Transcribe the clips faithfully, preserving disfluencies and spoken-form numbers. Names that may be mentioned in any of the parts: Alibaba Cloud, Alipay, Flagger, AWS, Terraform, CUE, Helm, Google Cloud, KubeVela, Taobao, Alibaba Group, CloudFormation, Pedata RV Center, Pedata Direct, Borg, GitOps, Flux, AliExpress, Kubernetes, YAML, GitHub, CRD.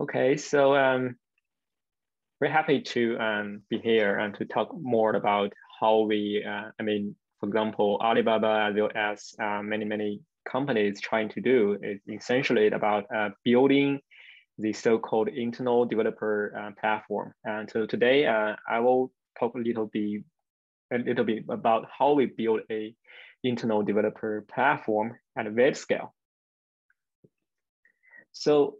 Okay, so um, we're happy to um, be here and to talk more about how we, uh, I mean, for example, Alibaba, as well as uh, many, many companies trying to do is essentially about uh, building the so-called internal developer uh, platform. And so today uh, I will talk a little bit, a little bit about how we build a internal developer platform at a web scale. So,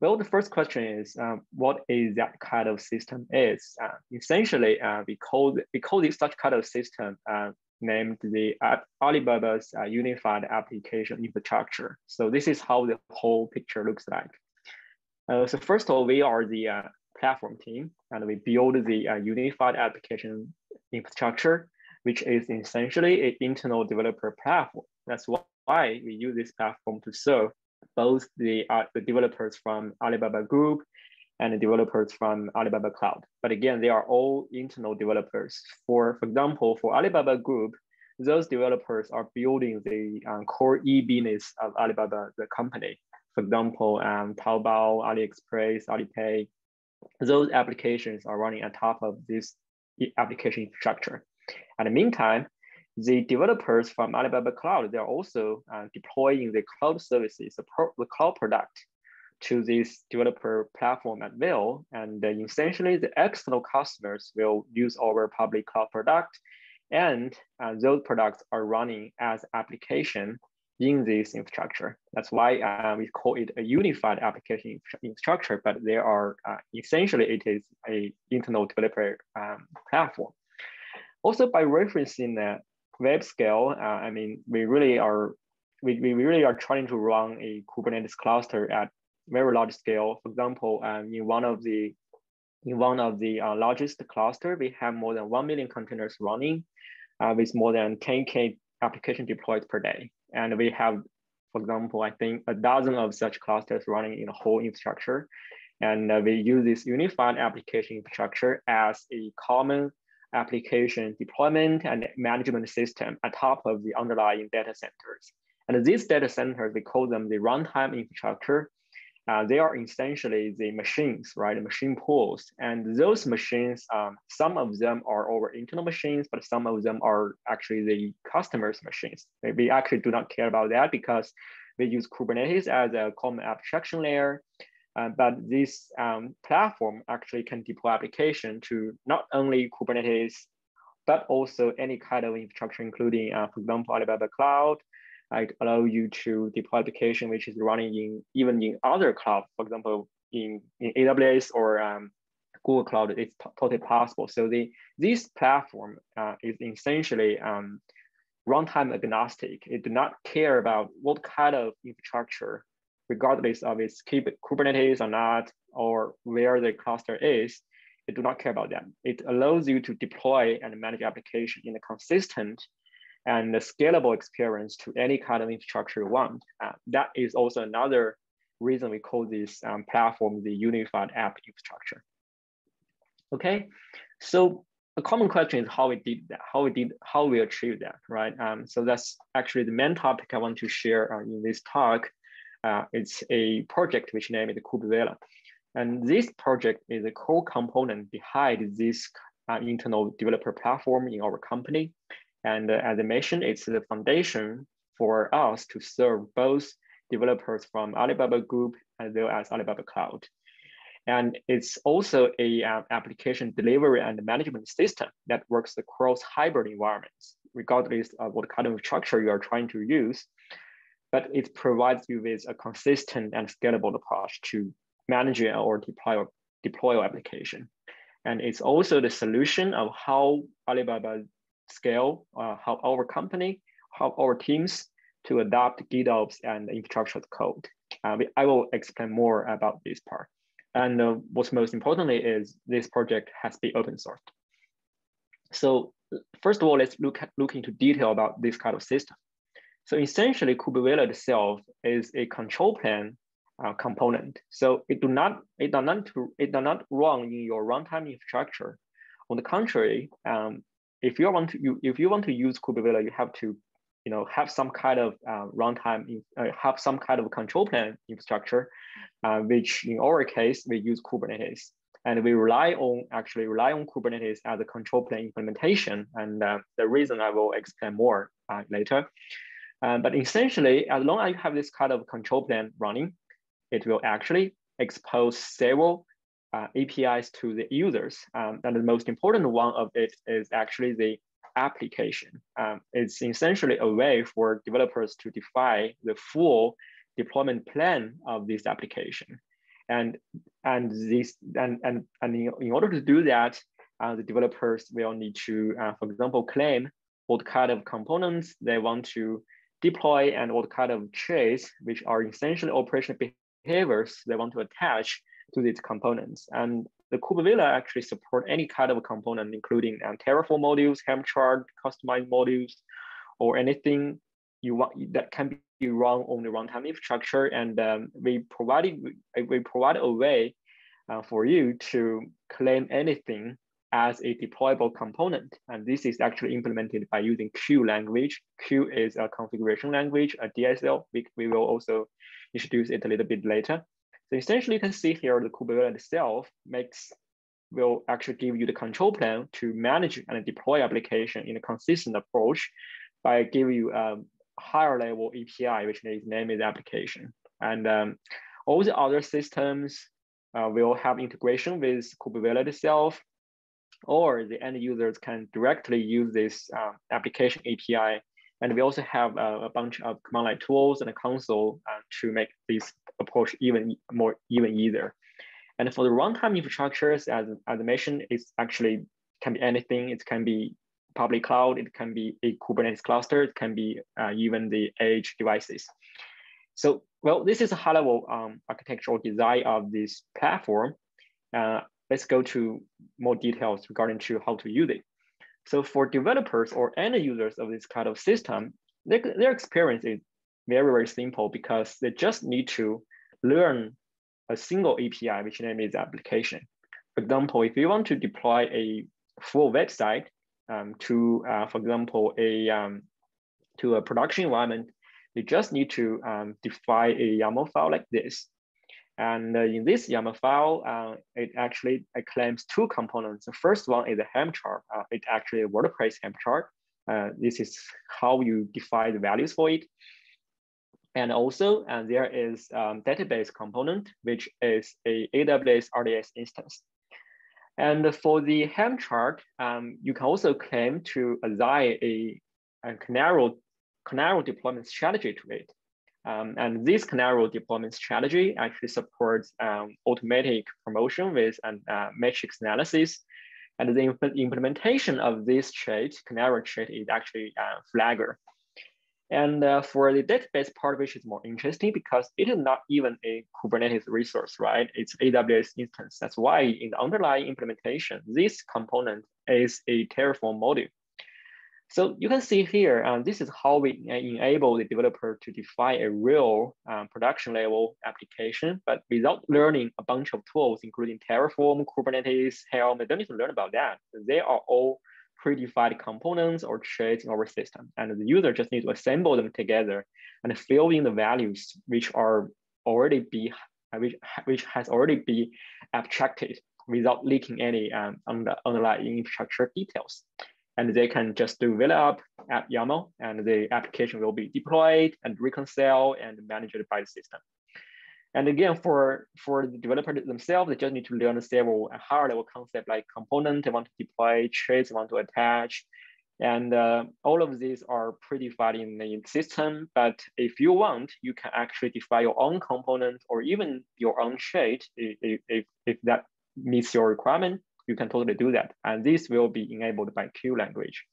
well, the first question is, uh, what is that kind of system is? Uh, essentially, uh, we call we call this such kind of system uh, named the uh, Alibaba's uh, Unified Application Infrastructure. So this is how the whole picture looks like. Uh, so first of all, we are the uh, platform team, and we build the uh, Unified Application Infrastructure, which is essentially an internal developer platform. That's why we use this platform to serve both the, uh, the developers from Alibaba Group and the developers from Alibaba Cloud. But again, they are all internal developers. For, for example, for Alibaba Group, those developers are building the um, core e-business of Alibaba, the company. For example, um, Taobao, AliExpress, Alipay, those applications are running on top of this application infrastructure. In the meantime, the developers from Alibaba Cloud, they're also uh, deploying the cloud services, the, pro the cloud product to this developer platform at will. And uh, essentially the external customers will use our public cloud product, and uh, those products are running as application in this infrastructure. That's why uh, we call it a unified application infrastructure, but they are uh, essentially it is a internal developer um, platform. Also, by referencing the web scale, uh, I mean, we really are we, we really are trying to run a Kubernetes cluster at very large scale. For example, um, in one of the in one of the uh, largest cluster, we have more than one million containers running, uh, with more than ten K application deployed per day. And we have, for example, I think a dozen of such clusters running in a whole infrastructure. And uh, we use this unified application infrastructure as a common application deployment and management system on top of the underlying data centers. And these data centers, we call them the runtime infrastructure. Uh, they are essentially the machines, right? The machine pools. And those machines, um, some of them are our internal machines, but some of them are actually the customers' machines. We actually do not care about that because we use Kubernetes as a common abstraction layer. Uh, but this um, platform actually can deploy application to not only Kubernetes, but also any kind of infrastructure, including, uh, for example, Alibaba Cloud. It allows you to deploy application which is running in even in other cloud, for example, in, in A W S or um, Google Cloud. It's totally possible. So the this platform uh, is essentially um, runtime agnostic. It does not care about what kind of infrastructure, regardless of its Kubernetes or not, or where the cluster is. It does not care about that. It allows you to deploy and manage application in a consistent and a scalable experience to any kind of infrastructure you want. Uh, that is also another reason we call this um, platform the unified app infrastructure. Okay, so a common question is how we did that, how we did, how we achieved that, right? Um, so that's actually the main topic I want to share uh, in this talk. Uh, it's a project which named it KubeVela, and this project is a core component behind this uh, internal developer platform in our company. And uh, as I mentioned, it's the foundation for us to serve both developers from Alibaba Group as well as Alibaba Cloud. And it's also a uh, application delivery and management system that works across hybrid environments, regardless of what kind of structure you are trying to use. But it provides you with a consistent and scalable approach to manage or deploy, deploy your application. And it's also the solution of how Alibaba scale, uh, how our company, how our teams to adopt GitOps and infrastructure as code. Uh, we, I will explain more about this part. And uh, what's most importantly is this project has been open sourced. So first of all, let's look at look into detail about this kind of system. So essentially, KubeVela itself is a control plane uh, component. So it do not it does not it does not run in your runtime infrastructure. On the contrary, um, If you want to, you, if you want to use KubeVela, you have to, you know, have some kind of uh, runtime, uh, have some kind of control plane infrastructure, uh, which in our case, we use Kubernetes. And we rely on, actually rely on Kubernetes as a control plane implementation. And uh, the reason I will explain more uh, later. Um, but essentially, as long as you have this kind of control plane running, it will actually expose several uh, A P Is to the users. Um, and the most important one of it is actually the application. Um, it's essentially a way for developers to define the full deployment plan of this application. And and this and and and in order to do that, uh, the developers will need to, uh, for example, claim what kind of components they want to deploy and what kind of traits, which are essentially operational behaviors, they want to attach to these components. And the KubeVela actually support any kind of component, including um, Terraform modules, Helm chart, customized modules, or anything you want that can be run on the runtime infrastructure. And um, we provided we provide a way uh, for you to claim anything as a deployable component. And this is actually implemented by using CUE language. CUE is a configuration language, a D S L. We, we will also introduce it a little bit later. So essentially you can see here, the KubeVela itself makes, will actually give you the control plan to manage and deploy application in a consistent approach by giving you a higher level A P I, which is named the application. And um, all the other systems uh, will have integration with KubeVela itself, or the end users can directly use this uh, application A P I. And we also have uh, a bunch of command line tools and a console uh, to make this approach even more even easier. And for the runtime infrastructures, as, as I mentioned, it's actually can be anything. It can be public cloud, it can be a Kubernetes cluster, it can be uh, even the edge devices. So, well, this is a high level um, architectural design of this platform. Uh, Let's go to more details regarding to how to use it. So for developers or end users of this kind of system, their, their experience is very, very simple because they just need to learn a single A P I, which name is application. For example, if you want to deploy a full website um, to, uh, for example, a um, to a production environment, you just need to um, define a YAML file like this. And in this YAML file, uh, it actually it claims two components. The first one is a Helm chart. Uh, it's actually a WordPress Helm chart. Uh, this is how you define the values for it. And also, and there is a um, database component, which is a A W S R D S instance. And for the Helm chart, um, you can also claim to assign a, a Canary, Canary deployment strategy to it. Um, and this Canary deployment strategy actually supports um, automatic promotion with an uh, metrics analysis. And the imp implementation of this trait, Canary trait, is actually uh, Flagger. And uh, for the database part, which is more interesting because it is not even a Kubernetes resource, right? It's A W S instance. That's why in the underlying implementation, this component is a Terraform module. So you can see here, um, this is how we enable the developer to define a real um, production level application, but without learning a bunch of tools, including Terraform, Kubernetes, Helm. They don't need to learn about that. They are all predefined components or traits in our system. And the user just needs to assemble them together and fill in the values which are already be, which, which has already been abstracted without leaking any um, underlying infrastructure details. And they can just do Vela up at YAML, and the application will be deployed and reconciled and managed by the system. And again, for, for the developer themselves, they just need to learn several higher level concepts like component they want to deploy, traits they want to attach. And uh, all of these are predefined in the system. But if you want, you can actually define your own component or even your own trait. If, if, if that meets your requirement, you can totally do that. And this will be enabled by CUE language.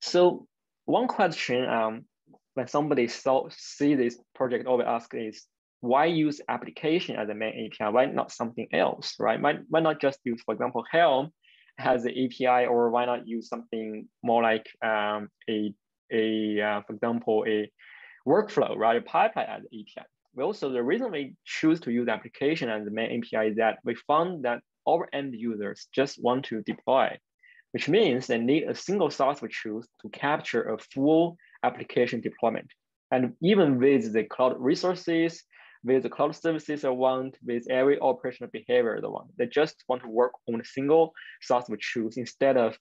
So one question um, when somebody saw, see this project always ask is, why use application as a main A P I? Why not something else, right? Why, why not just use, for example, Helm as an A P I, or why not use something more like um, a, a uh, for example, a workflow, right? A pipeline as an A P I. Well, so the reason we choose to use application as the main A P I is that we found that our end users just want to deploy, which means they need a single source of truth to capture a full application deployment. And even with the cloud resources, with the cloud services they want, with every operational behavior they want. They just want to work on a single source of truth instead of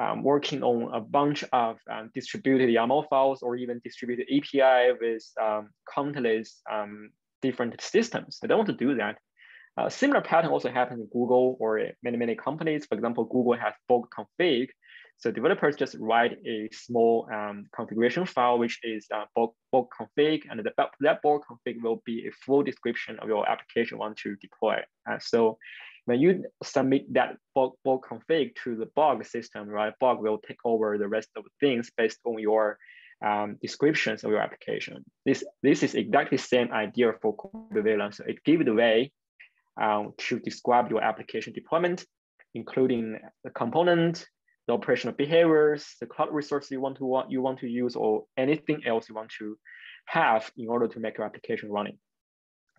um, working on a bunch of um, distributed YAML files or even distributed A P I with um, countless um, different systems. They don't want to do that. A uh, similar pattern also happens in Google or many, many companies. For example, Google has Borg config. So developers just write a small um, configuration file, which is uh, Borg, Borg config, and the, that Borg config will be a full description of your application you want to deploy. Uh, so when you submit that Borg, Borg config to the Borg system, right, Borg will take over the rest of the things based on your Um, descriptions of your application. This this is exactly the same idea for KubeVela. So it gives the way um, to describe your application deployment, including the component, the operational behaviors, the cloud resource you want to want you want to use, or anything else you want to have in order to make your application running.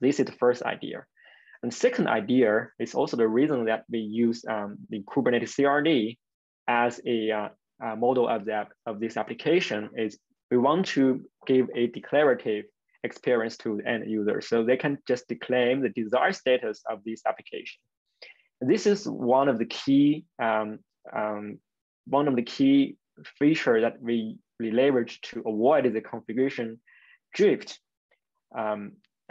This is the first idea. And second idea is also the reason that we use um, the Kubernetes C R D as a uh, uh, model of that of this application is. We want to give a declarative experience to the end user so they can just declare the desired status of this application. This is one of the key um, um, one of the key features that we, we leverage to avoid the configuration drift. Um,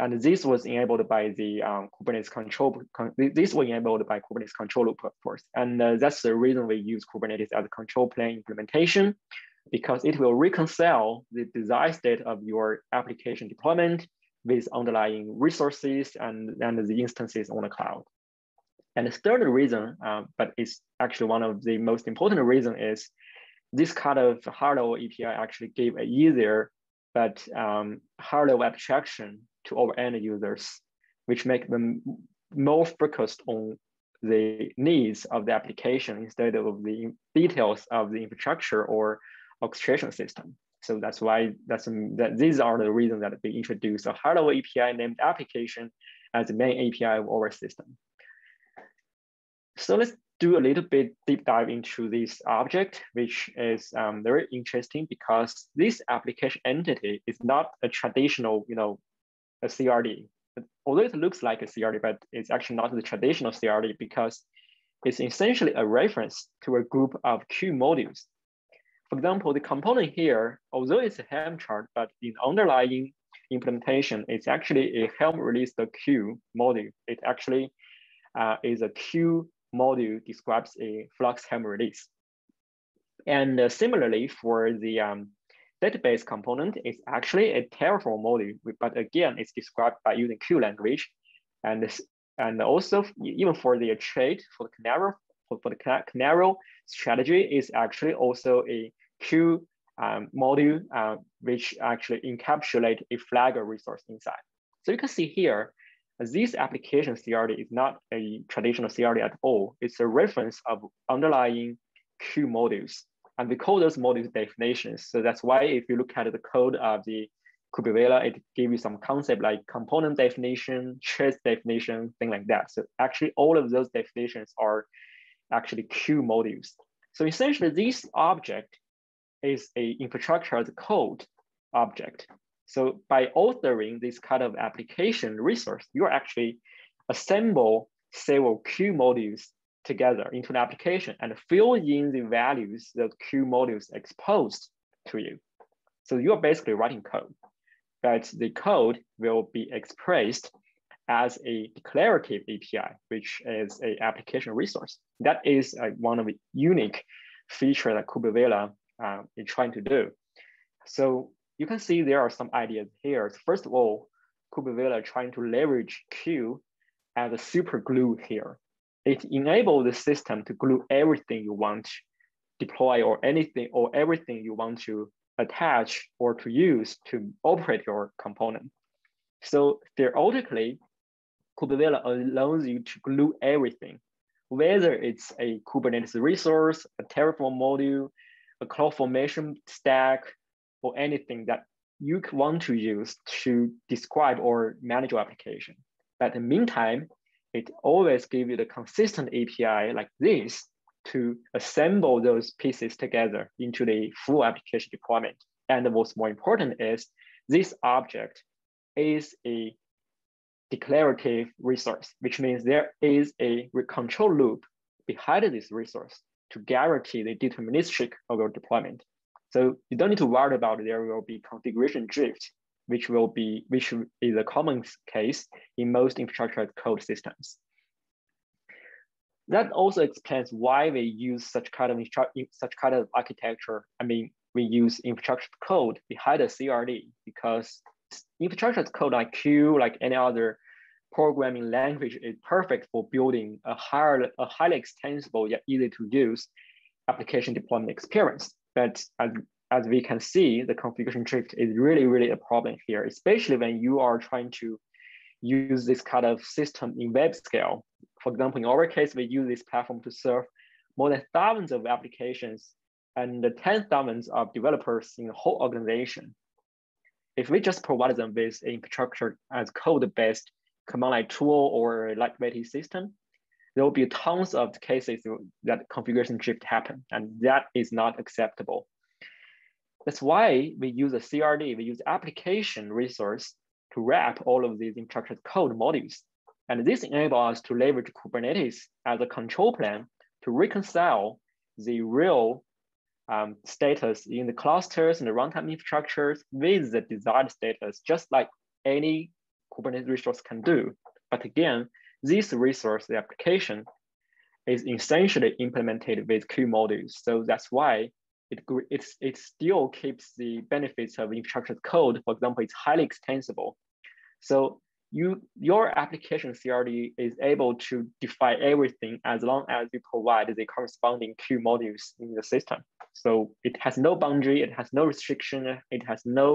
and this was enabled by the um, Kubernetes control. Con this was enabled by Kubernetes control loop, of course. And uh, that's the reason we use Kubernetes as a control plane implementation, because it will reconcile the desired state of your application deployment with underlying resources and, and the instances on the cloud. And the third reason, uh, but it's actually one of the most important reason, is this kind of hardware A P I actually gave an easier but um, hardware abstraction to our end users, which make them more focused on the needs of the application instead of the details of the infrastructure or orchestration system. So that's why that's that these are the reasons that we introduced a hardware A P I named application as the main A P I of our system. So let's do a little bit deep dive into this object, which is um, very interesting because this application entity is not a traditional, you know, a C R D. Although it looks like a C R D, but it's actually not the traditional C R D because it's essentially a reference to a group of CUE modules. For example, the component here, although it's a Helm chart, but in underlying implementation, it's actually a Helm release the CUE module. It actually uh, is a CUE module describes a Flux Helm release. And uh, similarly for the um, database component, it's actually a Terraform module, but again, it's described by using CUE language. And, this, and also even for the trade, for the canary, for the canary strategy is actually also a CUE um, module, uh, which actually encapsulate a Flagger resource inside. So you can see here, this application C R D is not a traditional C R D at all. It's a reference of underlying CUE modules. And we call those modules definitions. So that's why if you look at the code of the KubeVela, it gives you some concept like component definition, trace definition, thing like that. So actually all of those definitions are actually CUE modules. So essentially this object is a infrastructure as a code object. So by authoring this kind of application resource, you're actually assemble several CUE modules together into an application and fill in the values that CUE modules exposed to you. So you're basically writing code, but the code will be expressed as a declarative A P I, which is an application resource. That is uh, one of the unique features that KubeVela uh, is trying to do. So you can see there are some ideas here. First of all, KubeVela trying to leverage CUE as a super glue here. It enables the system to glue everything you want to deploy or anything or everything you want to attach or to use to operate your component. So theoretically, KubeVela allows you to glue everything, whether it's a Kubernetes resource, a Terraform module, a CloudFormation stack, or anything that you want to use to describe or manage your application. But in the meantime, it always gives you the consistent A P I like this to assemble those pieces together into the full application deployment. And what's more important is this object is a declarative resource, which means there is a control loop behind this resource to guarantee the deterministic of your deployment. So you don't need to worry about there will be configuration drift, which will be which is a common case in most infrastructure as code systems. That also explains why we use such kind of such kind of architecture. I mean, we use infrastructure code behind the C R D, because infrastructure code like C U E, like any other programming language, is perfect for building a higher, a highly extensible yet easy to use application deployment experience. But as, as we can see, the configuration drift is really, really a problem here, especially when you are trying to use this kind of system in web scale. For example, in our case, we use this platform to serve more than thousands of applications and the tens of thousands of developers in the whole organization. If we just provide them with infrastructure as code-based command line tool or lightweight system, there will be tons of cases that configuration drift happen, and that is not acceptable. That's why we use a C R D, we use application resource to wrap all of these infrastructure code modules. And this enables us to leverage Kubernetes as a control plane to reconcile the real um, status in the clusters and the runtime infrastructures with the desired status, just like any Kubernetes resource can do. But again, this resource, the application, is essentially implemented with C U E modules. So that's why it, it's, it still keeps the benefits of infrastructure code. For example, it's highly extensible. So You, your application C R D is able to define everything as long as you provide the corresponding C U E modules in the system. So it has no boundary, it has no restriction, it has no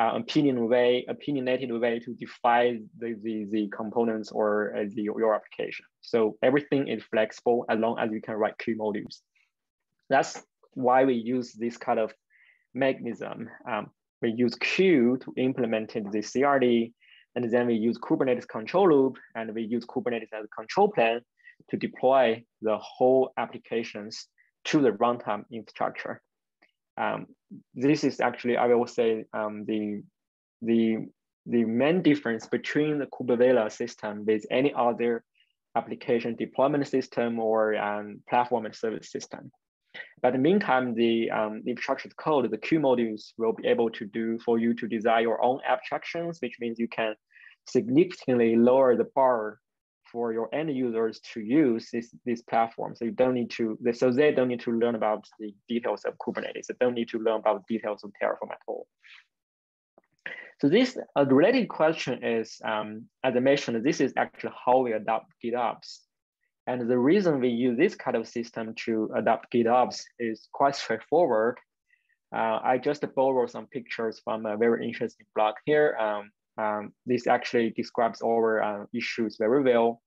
uh, opinion way, opinionated way to define the, the, the components or uh, the, your application. So everything is flexible as long as you can write C U E modules. That's why we use this kind of mechanism. Um, we use C U E to implement the C R D. And then we use Kubernetes control loop, and we use Kubernetes as a control plane to deploy the whole applications to the runtime infrastructure. Um, this is actually, I will say, um, the, the, the main difference between the KubeVela system with any other application deployment system or um, platform and service system. But in the meantime, the um, infrastructure code, the C U E modules will be able to do for you to design your own abstractions, which means you can significantly lower the bar for your end users to use this, this platform. So you don't need to, so they don't need to learn about the details of Kubernetes. They don't need to learn about the details of Terraform at all. So this a related question is, um, as I mentioned, this is actually how we adopt GitOps. And the reason we use this kind of system to adopt GitOps is quite straightforward. Uh, I just borrow some pictures from a very interesting blog here. Um, um, this actually describes our uh, issues very well.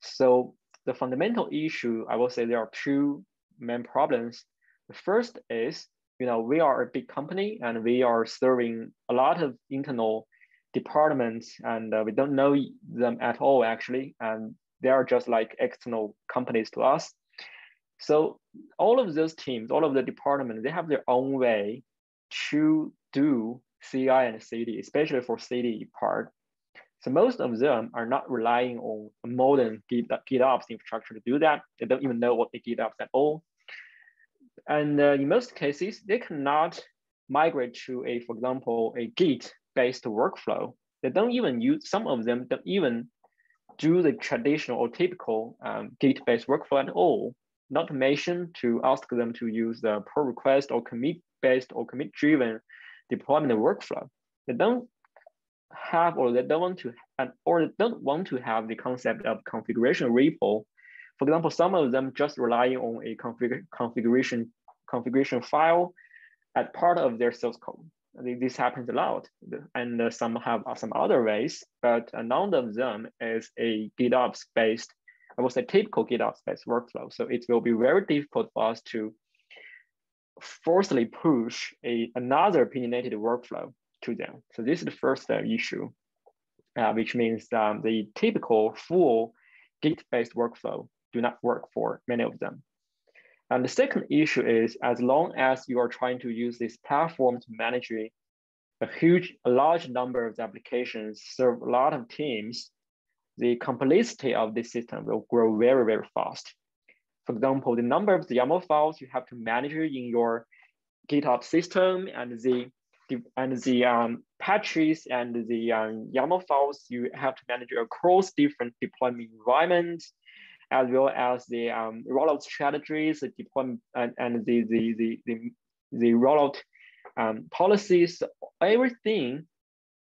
So the fundamental issue, I will say there are two main problems. The first is, you know, we are a big company and we are serving a lot of internal departments, and uh, we don't know them at all actually. And they are just like external companies to us. So all of those teams, all of the departments, they have their own way to do C I and C D, especially for C D part. So most of them are not relying on modern GitOps infrastructure to do that. They don't even know what the GitOps at all. And uh, in most cases, they cannot migrate to a, for example, a Git-based workflow. They don't even use, some of them don't even do the traditional or typical um, Git-based workflow at all, not to mention to ask them to use the pull request or commit-based or commit-driven deployment workflow. They don't have, or they don't want to, or they don't want to have the concept of configuration repo. For example, some of them just relying on a config configuration configuration file as part of their source code. This happens a lot, and uh, some have uh, some other ways, but uh, none of them is a GitOps-based, I would say typical GitOps-based workflow. So it will be very difficult for us to forcefully push a, another opinionated workflow to them. So this is the first uh, issue, uh, which means um, the typical full Git-based workflow do not work for many of them. And the second issue is, as long as you are trying to use this platform to manage a huge, a large number of applications serve a lot of teams, the complexity of this system will grow very, very fast. For example, the number of the YAML files you have to manage in your GitOps system and the, the, and the um, patches and the um, YAML files you have to manage across different deployment environments, as well as the um, rollout strategies, the deployment, and, and the, the, the, the, the rollout um, policies. Everything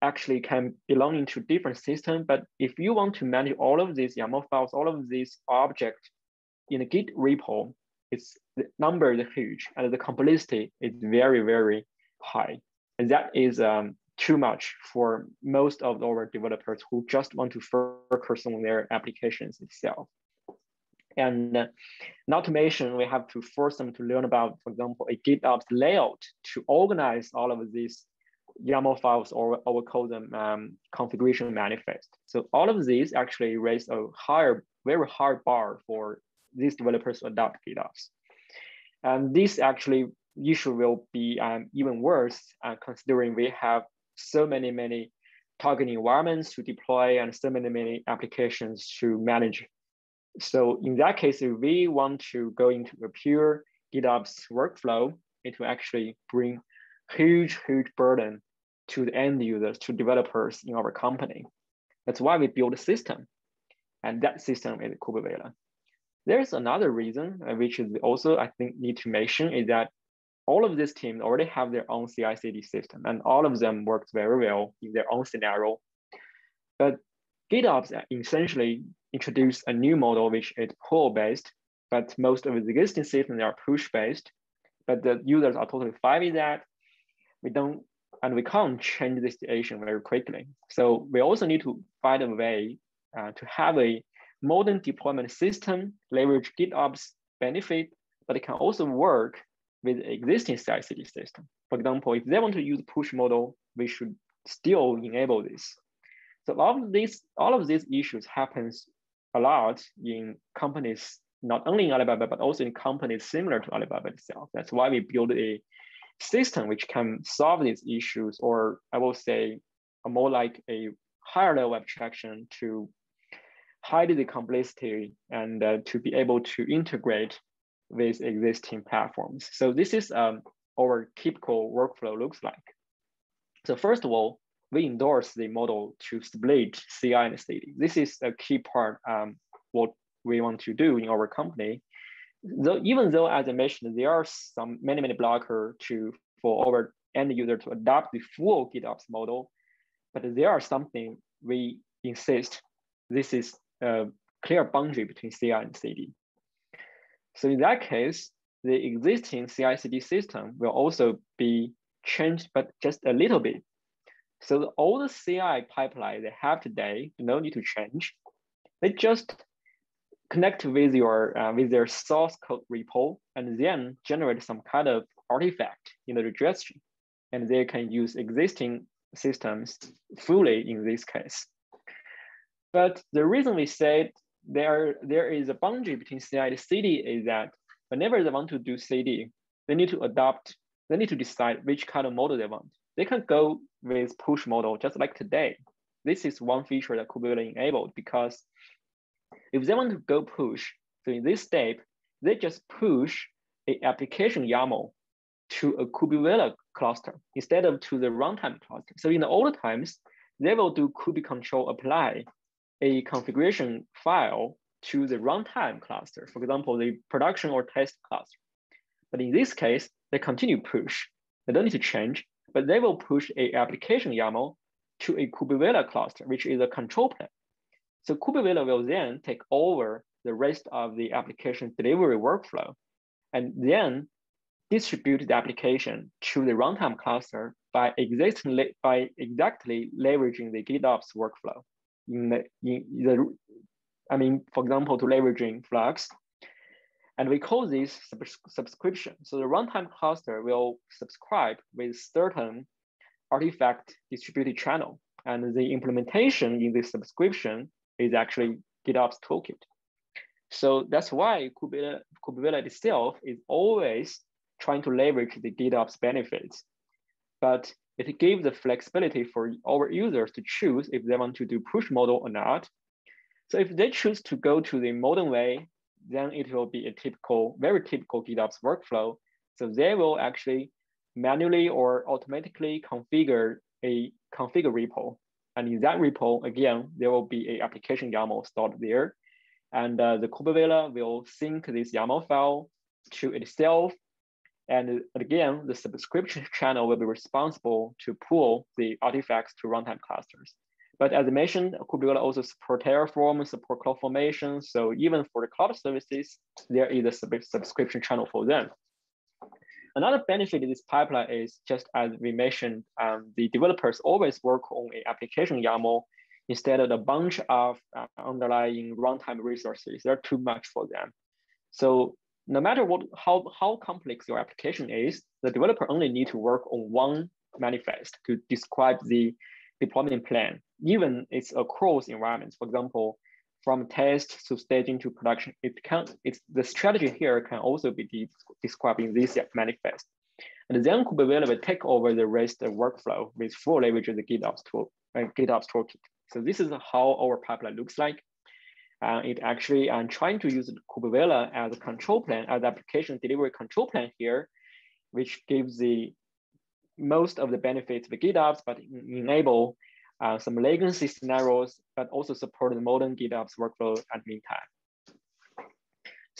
actually can belong into different systems, but if you want to manage all of these YAML files, all of these objects in the Git repo, it's, the number is huge and the complexity is very, very high. And that is um, too much for most of our developers who just want to focus on their applications itself. And uh, not to mention, we have to force them to learn about, for example, a GitOps layout to organize all of these YAML files, or I would call them um, configuration manifest. So all of these actually raise a higher, very high bar for these developers to adopt GitOps. And this actually issue will be um, even worse uh, considering we have so many, many target environments to deploy and so many, many applications to manage. So in that case, if we want to go into a pure GitOps workflow, it will actually bring huge, huge burden to the end users, to developers in our company. That's why we build a system, and that system is KubeVela. There's another reason, which is also I think need to mention, is that all of these teams already have their own C I C D system, and all of them works very well in their own scenario. But GitOps essentially introduced a new model, which is pull-based, but most of the existing systems are push-based, but the users are totally fine with that. We don't, and we can't change the situation very quickly. So we also need to find a way uh, to have a modern deployment system, leverage GitOps benefit, but it can also work with existing C I C D system. For example, if they want to use push model, we should still enable this. So all of these, all of these issues happens a lot in companies, not only in Alibaba, but also in companies similar to Alibaba itself. That's why we build a system which can solve these issues, or I will say more like a higher level abstraction to hide the complexity and uh, to be able to integrate with existing platforms. So this is um, our typical workflow looks like. So first of all, we endorse the model to split C I and C D. This is a key part um, what we want to do in our company. Though, even though, as I mentioned, there are some many, many blockers to for our end user to adopt the full GitOps model, but there are something we insist this is a clear boundary between C I and C D. So in that case, the existing C I C D system will also be changed, but just a little bit. So the, all the C I pipeline they have today, no need to change. They just connect with your uh, with their source code repo, and then generate some kind of artifact in the registry, and they can use existing systems fully in this case. But the reason we said there there is a boundary between C I and C D is that whenever they want to do C D, they need to adopt, they need to decide which kind of model they want. They can go with push model just like today. This is one feature that KubeVela enabled, because if they want to go push, so in this step, they just push an application YAML to a KubeVela cluster instead of to the runtime cluster. So in the old times, they will do kubecontrol apply a configuration file to the runtime cluster, for example, the production or test cluster. But in this case, they continue push. They don't need to change, but they will push a application YAML to a KubeVela cluster, which is a control plane. So KubeVela will then take over the rest of the application delivery workflow, and then distribute the application to the runtime cluster by exactly, by exactly leveraging the GitOps workflow. In the, in the, I mean, for example, to leveraging Flux. And we call this subscription. So the runtime cluster will subscribe with certain artifact distributed channel. And the implementation in this subscription is actually GitOps toolkit. So that's why KubeVela, KubeVela itself is always trying to leverage the GitOps benefits. But It gave the flexibility for our users to choose if they want to do push model or not. So if they choose to go to the modern way, then it will be a typical, very typical GitOps workflow. So they will actually manually or automatically configure a configure repo. And in that repo, again, there will be a application YAML stored there. And uh, the KubeVela will sync this YAML file to itself. And again, the subscription channel will be responsible to pull the artifacts to runtime clusters. But as I mentioned, KubeVela also supports Terraform, support CloudFormation. So even for the cloud services, there is a sub subscription channel for them. Another benefit of this pipeline is, just as we mentioned, um, the developers always work on an application YAML instead of a bunch of uh, underlying runtime resources. They're too much for them. So no matter what, how, how complex your application is, the developer only need to work on one manifest to describe the deployment plan, even it's across environments. For example, from test to staging to production, it can, it's, the strategy here can also be de described in this manifest. And then KubeVela will take over the rest of the workflow with full leverage of the GitOps tool, uh, GitOps toolkit. So this is how our pipeline looks like. Uh, it actually, I'm trying to use KubeVela as a control plan, as application delivery control plan here, which gives the most of the benefits of GitOps, but enable Uh, some latency scenarios, but also support the modern GitOps workflow at meantime.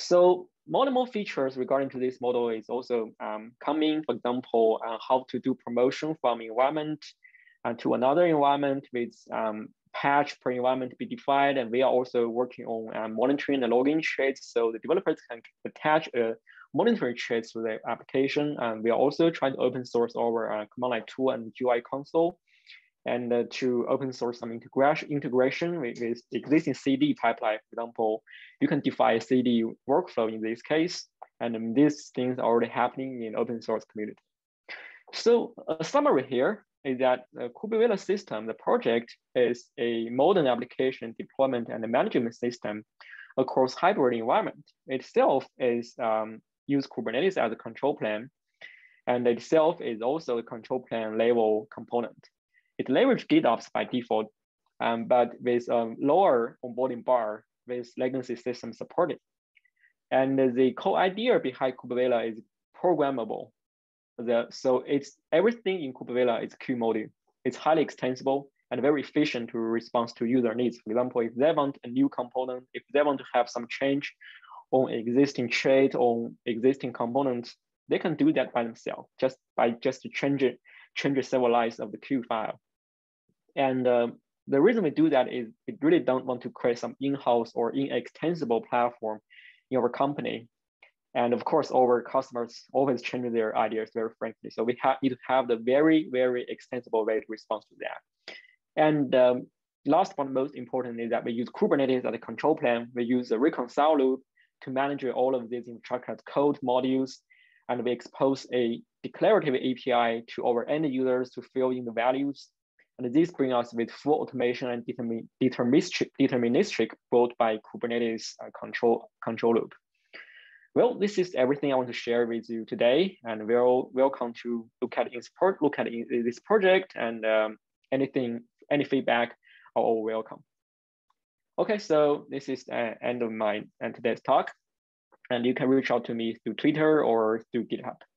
So more and more features regarding to this model is also um, coming, for example, uh, how to do promotion from environment uh, to another environment with um, patch per environment to be defined. And we are also working on uh, monitoring the login traits so the developers can attach a monitoring traits to the application. And we are also trying to open source our uh, command line tool and G U I console, and uh, to open source some integration integration with, with existing C D pipeline. For example, you can define a C D workflow in this case, and um, these things are already happening in open source community. So a summary here is that the KubeVela system, the project, is a modern application deployment and management system across hybrid environment. Itself is um, use Kubernetes as a control plane, and itself is also a control plane level component. It leverages GitOps by default, um, but with a um, lower onboarding bar with legacy system supported. And the core idea behind KubeVela is programmable. The, so it's everything in KubeVela is Q module. It's highly extensible and very efficient to response to user needs. For example, if they want a new component, if they want to have some change on existing trait or existing components, they can do that by themselves just by just to change it. Change several lines of the Q file. And um, the reason we do that is we really don't want to create some in-house or inextensible platform in our company. And of course, our customers always change their ideas very frankly. So we have need to have the very, very extensible way to respond to that. And um, last but most important is that we use Kubernetes as a control plane. We use a reconcile loop to manage all of these infrastructure code modules, and we expose a declarative A P I to our end users to fill in the values. And this brings us with full automation and determin deterministic, deterministic brought by Kubernetes uh, control, control loop. Well, this is everything I want to share with you today. And we're all welcome to look at, in support, look at in, in this project, and um, anything, any feedback are all welcome. Okay, so this is the end of my and today's talk. And you can reach out to me through Twitter or through GitHub.